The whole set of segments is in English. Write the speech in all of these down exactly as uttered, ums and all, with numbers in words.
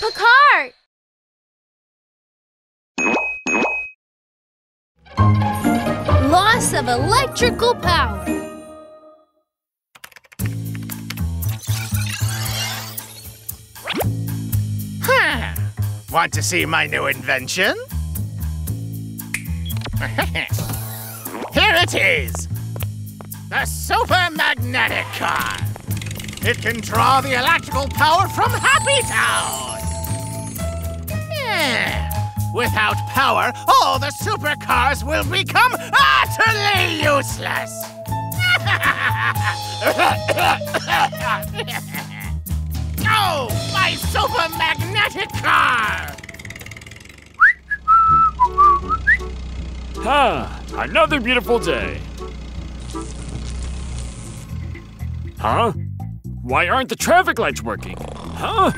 Super Car! Loss of electrical power. Huh. Want to see my new invention? Here it is! The Super Magnetic Car! It can draw the electrical power from Happy Town! Yeah. Without power, all the supercars will become utterly useless! Oh, my Super Magnetic Car! Ah, another beautiful day. Huh? Why aren't the traffic lights working? Huh?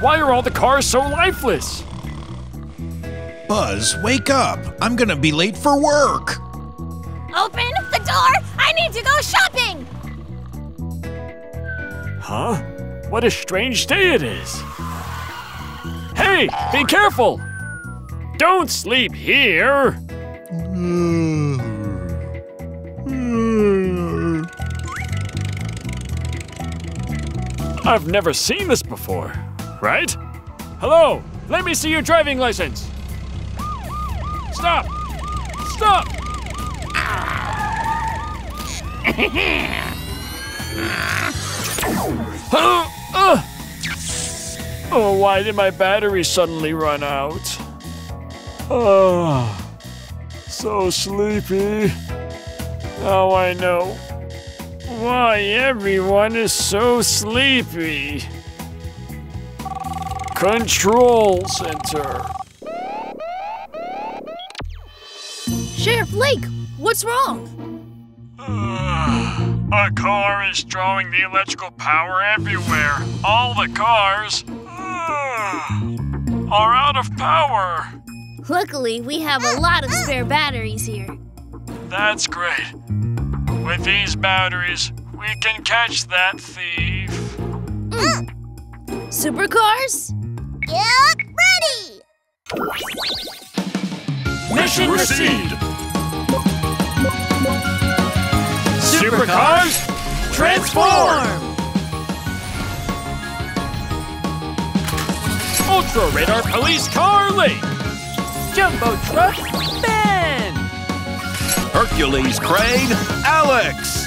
Why are all the cars so lifeless? Buzz, wake up. I'm gonna be late for work. Open the door. I need to go shopping. Huh? What a strange day it is. Hey, be careful. Don't sleep here. I've never seen this before, right? Hello, let me see your driving license. Stop! Stop! uh, uh. Oh, why did my battery suddenly run out? Oh. So sleepy. Now I know why everyone is so sleepy. Control center. Sheriff Lake, what's wrong? Uh, a car is drawing the electrical power everywhere. All the cars uh, are out of power. Luckily, we have a lot of spare batteries here. That's great. With these batteries, we can catch that thief. Mm. Supercars? Get ready! Mission received! Supercars, transform! Ultra Radar Police Car Lake! Jumbo Truck, Ben! Hercules Crane, Alex!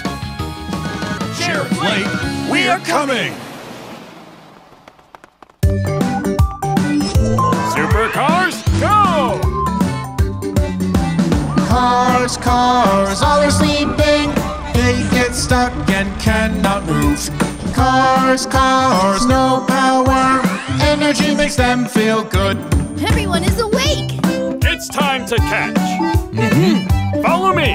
Sheriff Lake, we are coming! Supercars, go! Cars, cars, all are sleeping. They get stuck and cannot move. Cars, cars, no power. Energy makes them feel good. Everyone is awake! It's time to catch. Mm-hmm. Follow me.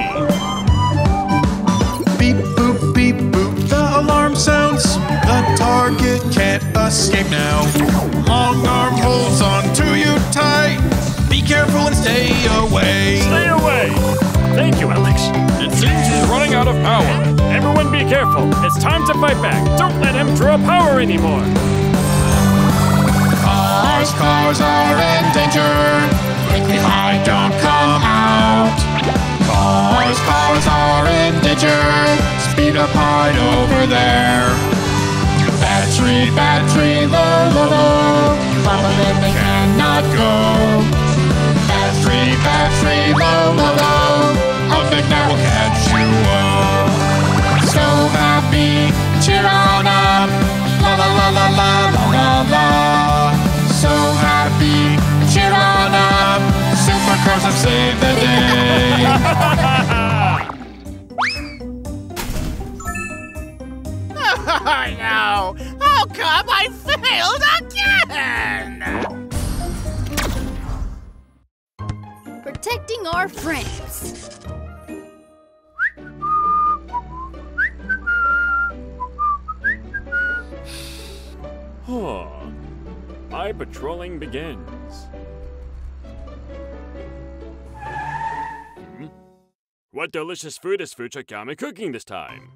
Beep, boop, beep, boop. The alarm sounds. The target can't escape now. Long arm holds on to you tight. Be careful and stay away. Stay away. Thank you, Alex. It seems he's running out of power. Everyone be careful. It's time to fight back. Don't let him draw power anymore. Cars, cars are endangered. Quickly hide, don't come out. Cars, cars are in danger. Speed up high over there. Battery, battery, low, low, low. Follow them, they cannot go. Battery, battery, low, low, low. I think that will catch you up. So happy, cheer on up. La la la la la la la la. So happy, cheer on up. Supercars have saved the day! Oh no! How come I failed again? Protecting our friends. Huh. My patrolling begins. What delicious food is Fuchikami cooking this time?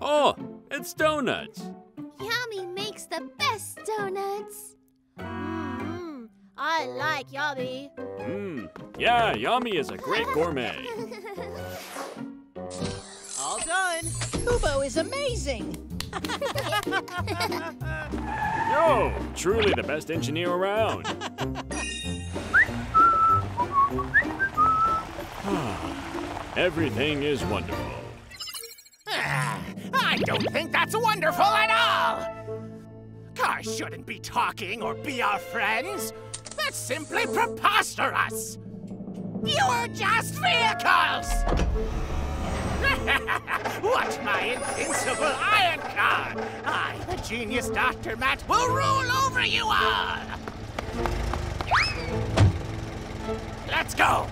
Oh, it's donuts! Yummy, make makes the best donuts. Mmm, I like Yummy. Mmm, yeah, Yummy is a great gourmet. All done. Kubo is amazing. Yo, truly the best engineer around. Everything is wonderful. Ah, I don't think that's wonderful at all. Cars shouldn't be talking or be our friends. That's simply preposterous. You're just vehicles. Watch my invincible iron car! I, the genius Doctor Matt, will rule over you all! Let's go!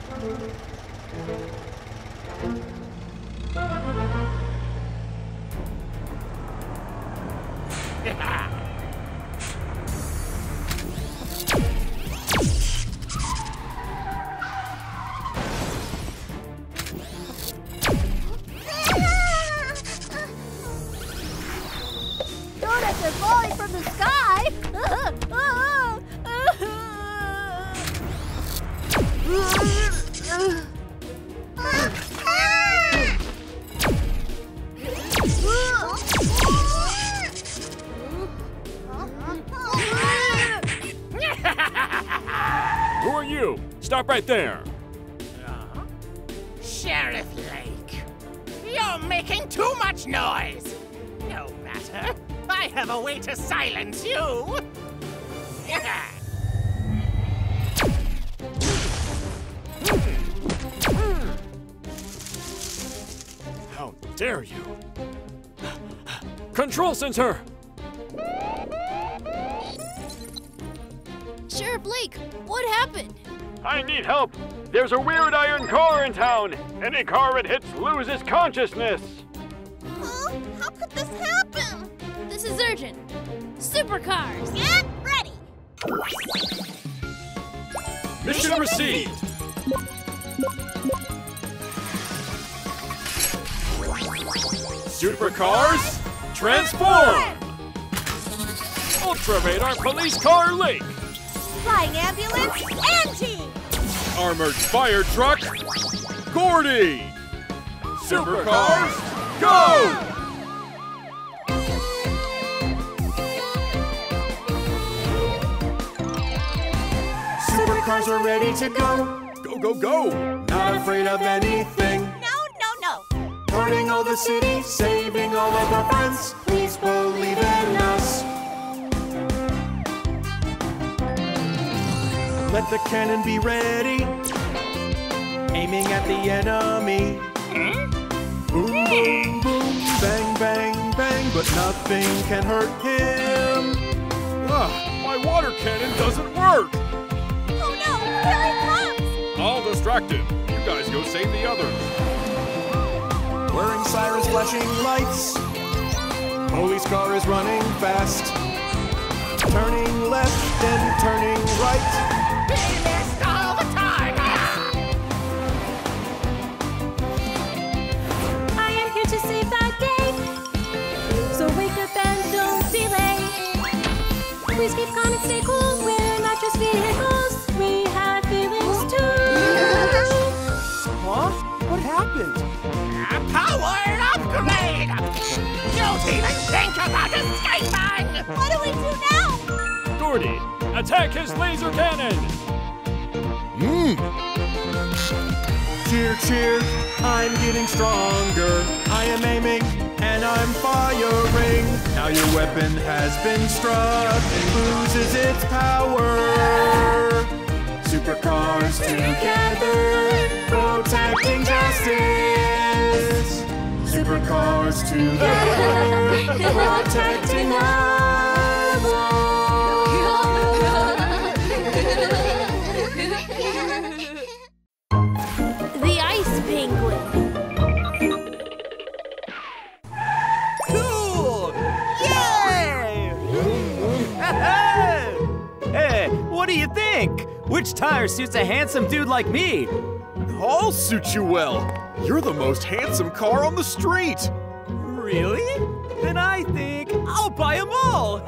Donuts are falling from the sky! Who are you? Stop right there! Uh-huh. Sheriff Lake, you're making too much noise! No matter. I have a way to silence you! How dare you! Control center! Sheriff Blake, what happened? I need help! There's a weird iron car in town! Any car it hits loses consciousness! Huh? How could this happen? This is urgent. Super Cars, get ready! Mission received! Super Cars, transform! Ultra Radar Police Car Lake! Flying Ambulance, Angie! Armored Fire Truck, Gordy! Super Cars, go! Cars are ready to go. Go, go, go. Not afraid of anything. No, no, no. Turning all the city, saving all of our friends. Please believe in us. Let the cannon be ready. Aiming at the enemy. Boom, boom, boom. Bang, bang, bang. But nothing can hurt him. Ugh, my water cannon doesn't work. All distracted. You guys go save the others. Wearing sirens flashing lights. Police car is running fast. Turning left and turning right. Be missed all the time. I am here to save that day. So wake up and don't delay. Please keep calm and stay cool. We're not just vehicles. We have feelings too. Huh? What happened? A power upgrade! Don't even think about escaping! What do we do now? Gordy, attack his laser cannon! Mmm! Cheer, cheer, I'm getting stronger. I am aiming and I'm firing. Now your weapon has been struck and loses its power. Super Cars together, protecting justice. Super Cars together, protecting others. The Ice Penguin. Cool! Yay! Hey, what do you think? Which tire suits a handsome dude like me? All suit you well. You're the most handsome car on the street. Really? Then I think I'll buy them all.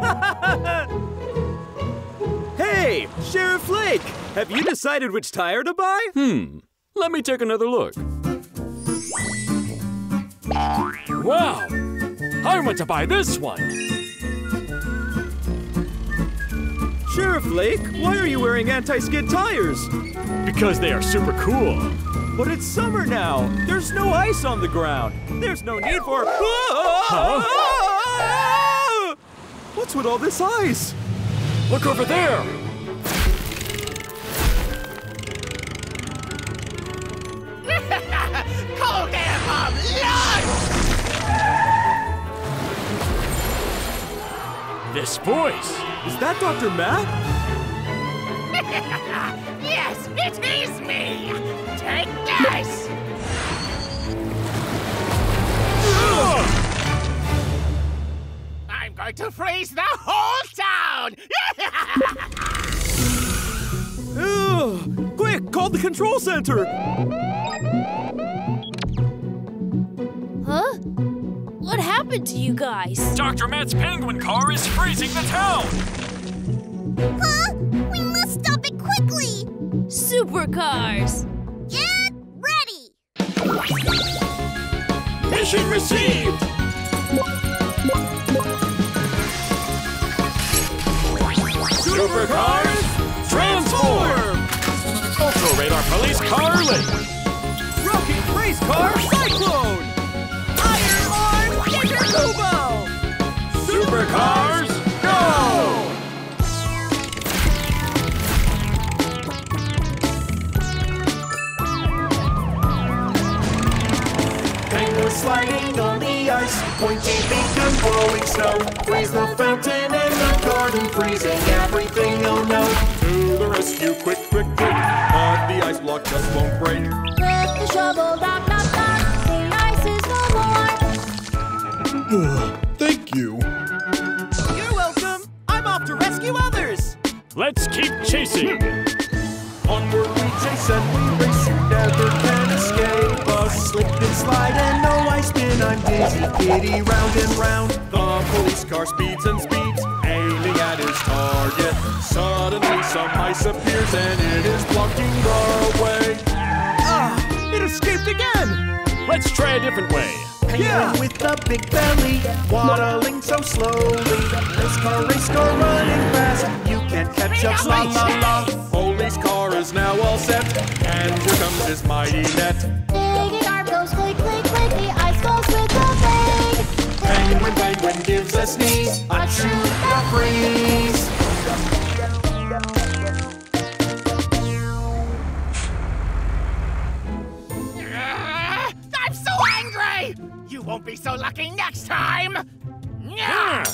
Hey, Sheriff Flake! Have you decided which tire to buy? Hmm. Let me take another look. Wow! I want to buy this one! Sheriff Flake, why are you wearing anti-skid tires? Because they are super cool. But it's summer now. There's no ice on the ground. There's no need for... Huh? What's with all this ice? Look over there! Cold air bomb launch! This voice! Is that Doctor Matt? Yes, it is me! Take this! I'm going to freeze the whole town! Ooh, quick, call the control center! Huh? What happened to you guys? Doctor Matt's penguin car is freezing the town! Huh? We must stop it quickly! Super cars! Get ready! Mission received! Super cars, transform! Ultra radar police car late! Rocket race car cyclone! Iron arm Ninja Kubo! Super cars, go! Sliding on the ice, pointy beak and blowing snow. Freeze the fountain in the garden, freezing everything, oh no. To the rescue, quick, quick, quick. But the ice block just won't break. With the shovel, knock, knock, knock. The ice is no more. Thank you. You're welcome. I'm off to rescue others. Let's keep chasing. Onward we chase and we race, you never can escape us. Slick and slide and no I spin, I'm dizzy, giddy, round and round. The police car speeds and speeds, aiming at its target. Suddenly some ice appears and it is blocking the way. Ah, it escaped again! Let's try a different way. Yeah! With a big belly, waddling so slowly. Race car, race car, running fast. You can't catch up, la la la. Police car is now all set, and here comes his mighty net. Big arm goes click, click, click. The ice goes with a bang. Penguin, penguin gives a sneeze. A chew, a freeze. Uh, I'm so angry! You won't be so lucky next time! Yeah.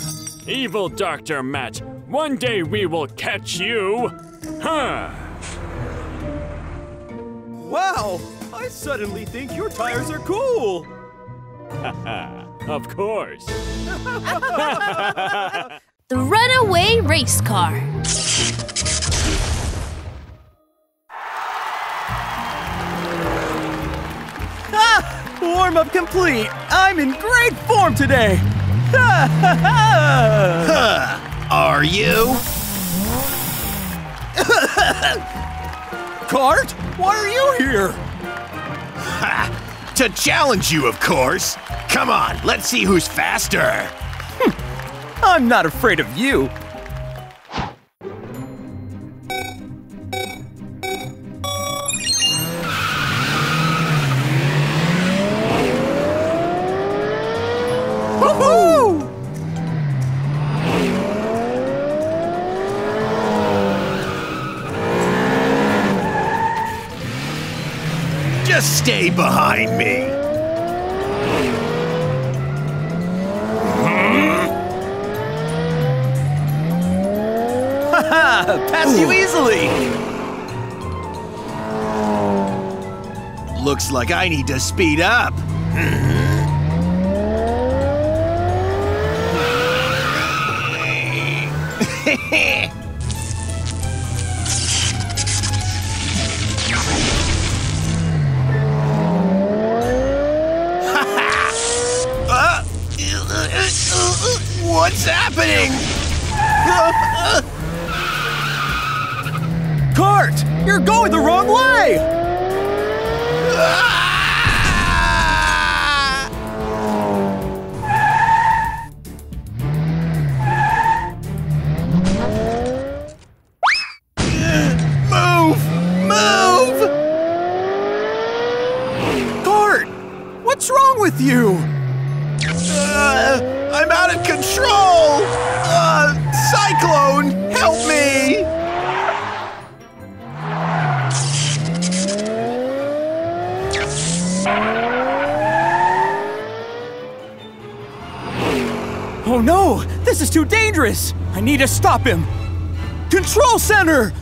Evil Doctor Matt, one day we will catch you! Huh! Wow! I suddenly think your tires are cool! Of course! The runaway race car! Ah! Warm-up complete! I'm in great form today! Are you? Cart? Why are you here? Ha! To challenge you, of course! Come on, let's see who's faster! Hm. I'm not afraid of you! Stay behind me! Haha! Passed you easily! Looks like I need to speed up! What's happening? Uh, uh. Cart, you're going the wrong way! Move! Move! Cart, what's wrong with you? Uh, I'm out of control! Uh, Cyclone, help me! Oh no! This is too dangerous! I need to stop him! Control center!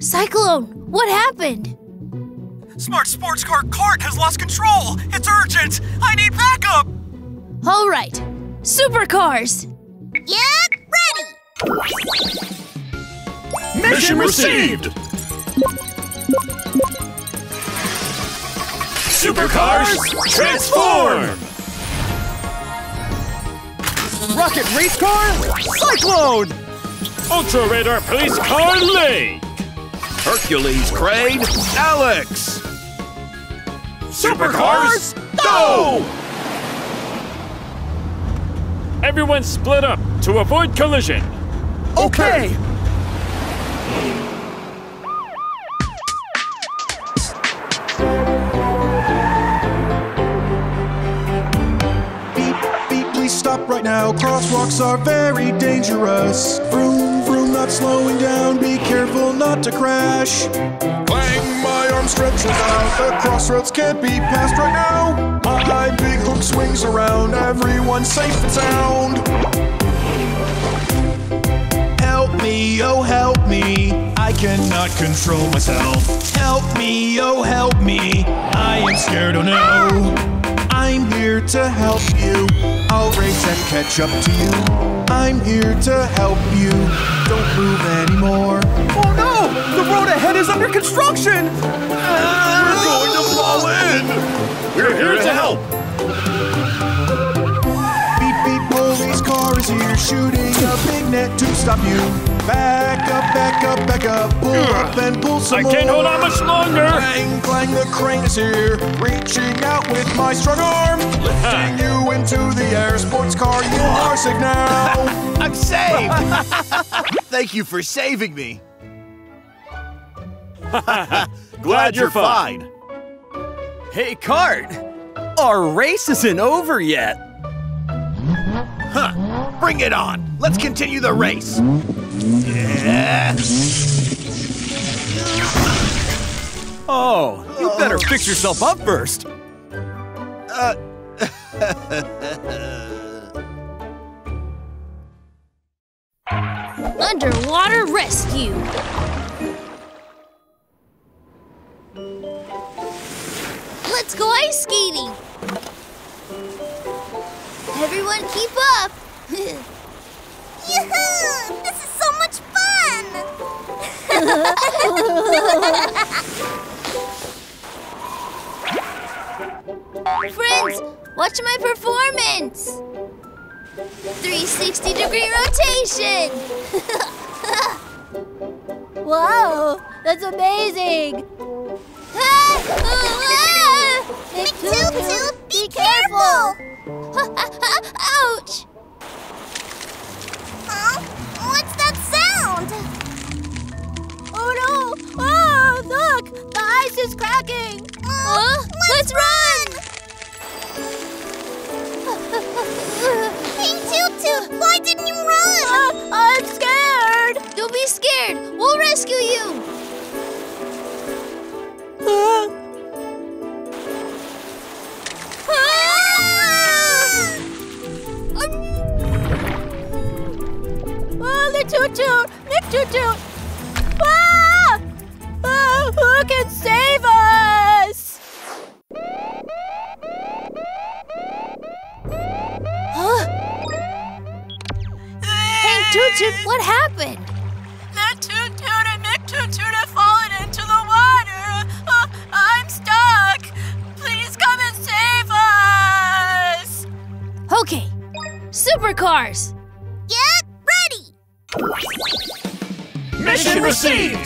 Cyclone, what happened? Smart Sports Car Cart has lost control! It's urgent! I need backup! All right, supercars! Get ready! Mission received! Supercars, transform! Rocket race car, Cyclone! Ultra Radar Police Car, Lake! Hercules Crane, Alex! Supercars, go! Everyone split up to avoid collision. Okay. Beep, beep, please stop right now. Crosswalks are very dangerous. Vroom, vroom, not slowing down. Be careful not to crash. Clang, my arm stretches out. The crossroads can't be passed right now. My big hook swings around. Everyone's safe and sound. Help me, oh help me. I cannot control myself. Help me, oh help me. I am scared, oh no. I'm here to help you. I'll race and catch up to you. I'm here to help you. Don't move anymore. Oh no! The road ahead is under construction! We're going to fall in! We're here to help! Beep beep, police car is here, shooting a big net to stop you. Back up, back up, back up, pull up and pull some more. I can't hold on much longer! Clang, clang, the crane is here, reaching out with my strong arm. Lifting you into the air, sports car, you are sick now. I'm saved! Thank you for saving me. Glad, Glad you're fine. fine. Hey, Cart! Our race isn't over yet. Huh. Bring it on. Let's continue the race. Yeah. Oh, you better fix yourself up first. Uh... Underwater rescue! Let's go ice skating! Everyone keep up! Yoo-hoo! This is so much fun! Friends, watch my performance! three sixty degree rotation! Whoa, that's amazing! Ah, oh, ah. McToot-toot, be, be careful! Ouch! Huh? What's that sound? Oh no! Oh, look! The ice is cracking! Uh, huh? Let's, let's run! run. King Toot-Toot, why didn't you run? Uh, I'm scared. Don't be scared. We'll rescue you. Uh. Ah! Um. Oh, the Toot-Toot, Nick Toot-Toot. Ah! Oh, who can save us? Toot-Toot, what happened? That Toot-Toot and McToot-Toot have fallen into the water. Oh, I'm stuck. Please come and save us. Okay, super cars. Get ready! Mission received!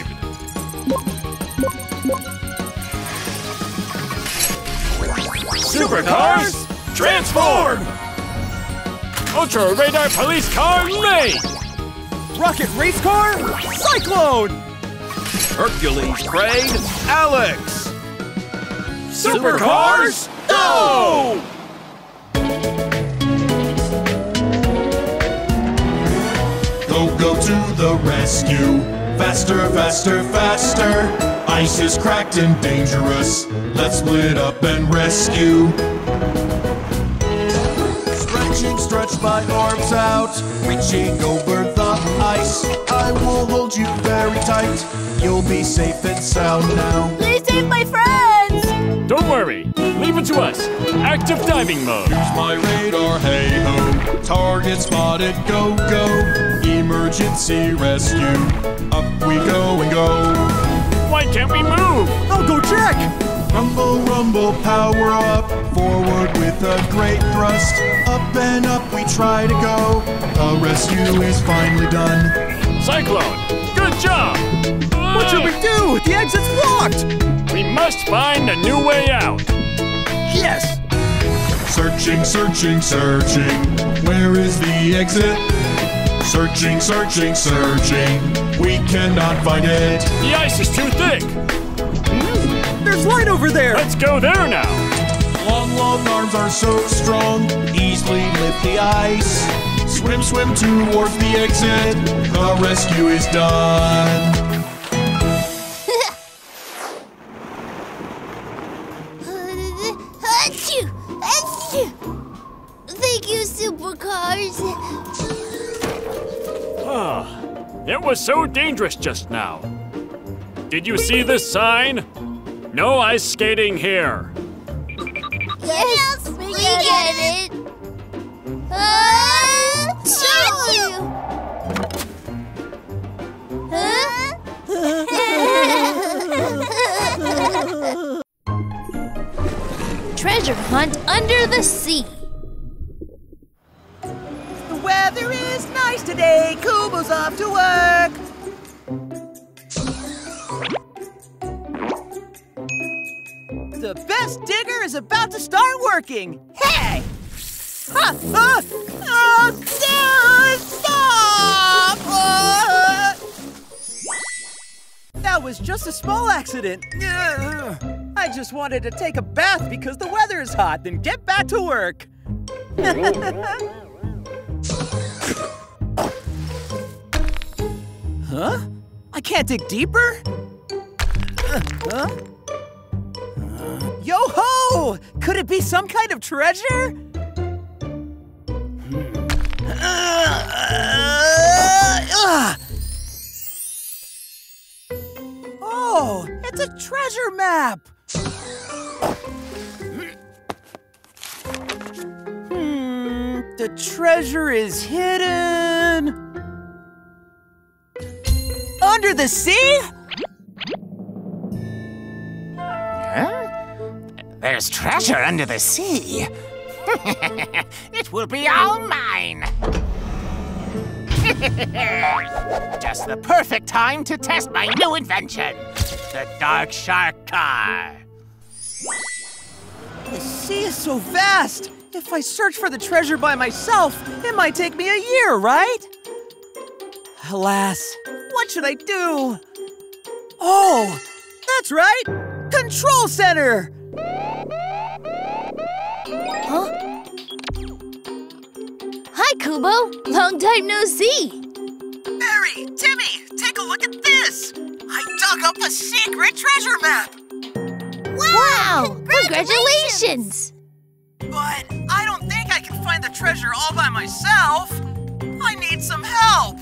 Super cars, transform! Ultra radar police car, May! Rocket race car, Cyclone! Hercules Brain, Alex! Super cars, go! Go, go to the rescue, faster, faster, faster. Ice is cracked and dangerous, let's split up and rescue. Stretching, stretch my arms out, reaching over the ice. I will hold you very tight, you'll be safe and sound now. Please save my friends! Don't worry, leave it to us. Active diving mode. Use my radar, hey-ho, target spotted, go, go. Emergency rescue, up we go and go. Why can't we move? I'll go check! Rumble, rumble, power up, forward with a great thrust. Up and up we try to go, the rescue is finally done. Cyclone, good job! What should we do? The exit's blocked! We must find a new way out. Yes! Searching, searching, searching, where is the exit? Searching, searching, searching, we cannot find it. The ice is too thick. There's light over there. Let's go there now. Long, long arms are so strong, easily lift the ice. Swim, swim towards the exit, the rescue is done. Thank you, supercars. It was so dangerous just now. Did you see this sign? No ice skating here. Yes, we, we get, get it. it. Uh, show you. Huh? Treasure hunt under the sea. The weather is nice today. Kubo's off to work. The best digger is about to start working. Hey! Ah, ah, ah, stop! Ah. That was just a small accident. I just wanted to take a bath because the weather is hot, then get back to work. Huh? I can't dig deeper? Uh, huh? Uh, Yo-ho! Could it be some kind of treasure? Uh, uh, uh. Oh, it's a treasure map! Hmm, the treasure is hidden... under the sea? Huh? There's treasure under the sea. It will be all mine. Just the perfect time to test my new invention, the Dark Shark Car. The sea is so vast. If I search for the treasure by myself, it might take me a year, right? Alas, what should I do? Oh, that's right! Control center! Huh? Hi, Kubo! Long time no see! Barry! Timmy! Take a look at this! I dug up a secret treasure map! Wow! wow congratulations. congratulations! But I don't think I can find the treasure all by myself! I need some help!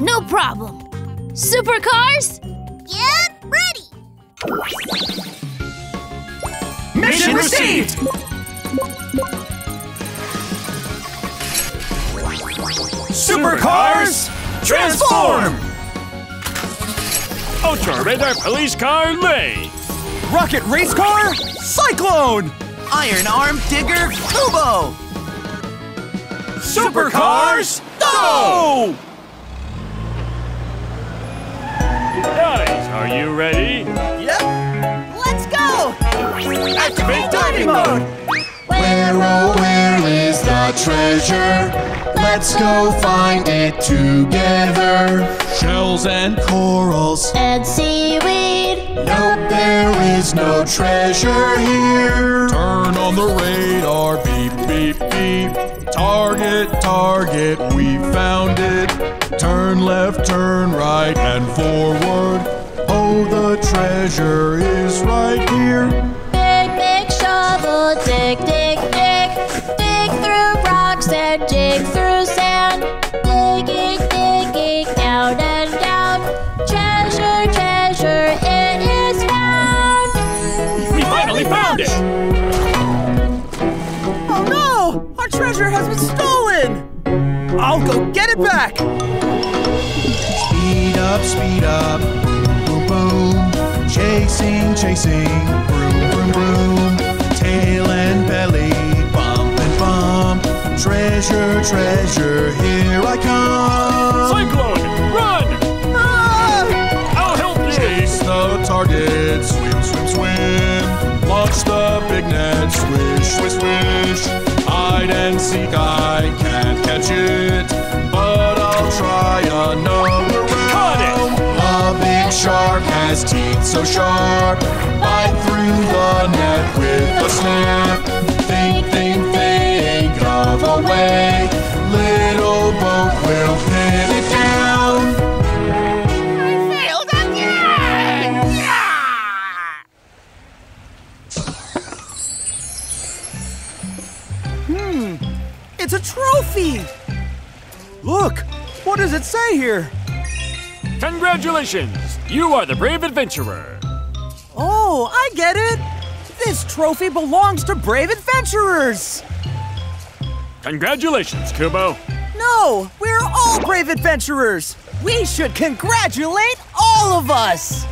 No problem. Super cars, get ready. Mission received. Super cars, transform. Ultra radar police car, May. Rocket race car, Cyclone. Iron arm digger, Kubo. Super Cars, go! Guys, are you ready? Yep. Let's go! Activate diving mode! Where, oh, where is the treasure? Let's go find it together. Shells and corals and seaweed. Nope, there is no treasure here. Turn on the radar, beep, beep, beep. Target, target, we found it. Turn left, turn right, and forward. Oh, the treasure is right here. Big, big shovel, dig, dig, dig. Dig through rocks and dig through sand. Digging, digging, down and down. Treasure, treasure, it is found. We finally found it! Oh no! Our treasure has been stolen! I'll go get it back! Speed up, speed up, boom, boom, boom. Chasing, chasing, broom, broom, broom. Tail and belly, bump and bump. Treasure, treasure, here I come. Cyclone, run! Run! I'll help you! Chase the target, swim, swim, swim. Launch the big net, swish, swish, swish. Hide and seek, I can't catch it, but I'll try another round. A big shark has teeth so sharp. Bite through the net with a snap. Think, think, think of a way. Little boat will pin it down. I failed again! Yeah! Hmm, it's a trophy! Look, what does it say here? Congratulations! You are the Brave Adventurer! Oh, I get it! This trophy belongs to Brave Adventurers! Congratulations, Kubo! No! We're all Brave Adventurers! We should congratulate all of us!